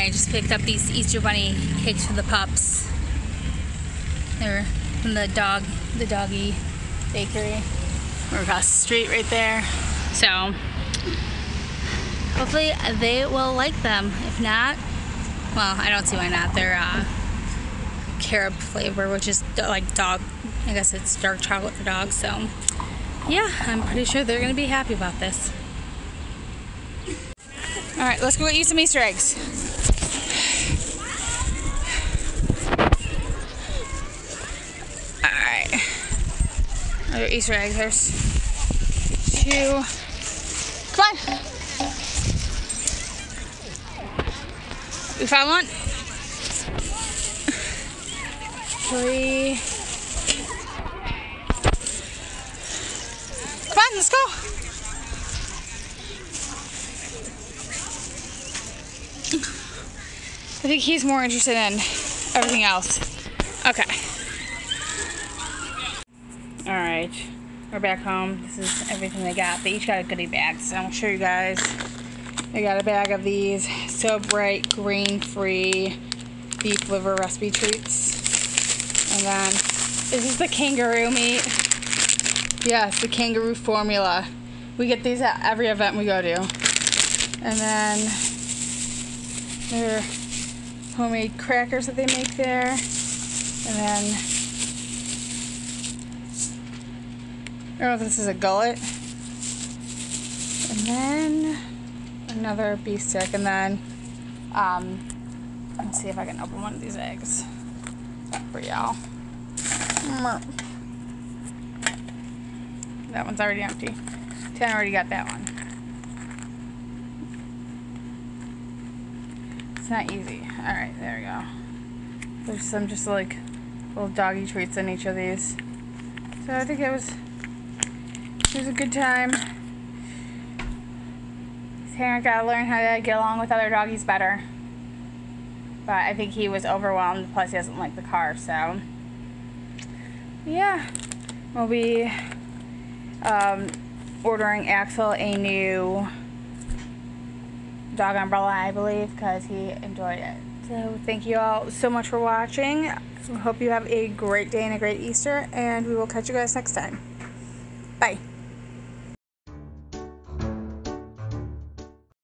I just picked up these Easter Bunny cakes for the pups. They're from the doggy bakery. We're across the street right there. So hopefully they will like them. If not, well, I don't see why not. They're carob flavor, which is like dog, I guess it's dark chocolate for dogs. So yeah, I'm pretty sure they're gonna be happy about this. All right, let's go get you some Easter eggs. All right, other Easter eggs. There's two. Come on. We found one. Three. Come on, let's go. I think he's more interested in everything else. Okay. All right, we're back home. This is everything they got. They each got a goodie bag, so I'm sure you guys, they got a bag of these So Bright Grain Free Beef Liver Recipe Treats. And then this is the kangaroo meat. Yes, the kangaroo formula. We get these at every event we go to. And then they're homemade crackers that they make there. And then, I don't know if this is a gullet. And then another beef stick. And then, let's see if I can open one of these eggs for y'all. That one's already empty. Tanner already got that one. Not easy. All right, there we go. There's some just like little doggy treats in each of these. So I think it was a good time. Tanner gotta learn how to get along with other doggies better. But I think he was overwhelmed. Plus he doesn't like the car. So yeah, we'll be ordering Axel a new dog umbrella, I believe, because he enjoyed it. So thank you all so much for watching. I hope you have a great day and a great Easter, and we will catch you guys next time. Bye.